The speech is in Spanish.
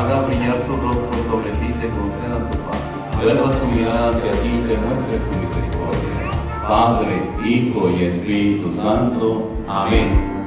haga brillar su rostro sobre ti y te conceda su paz. Vuelva su mirada hacia ti y te muestre su misericordia. Padre, Hijo y Espíritu Santo. Amén.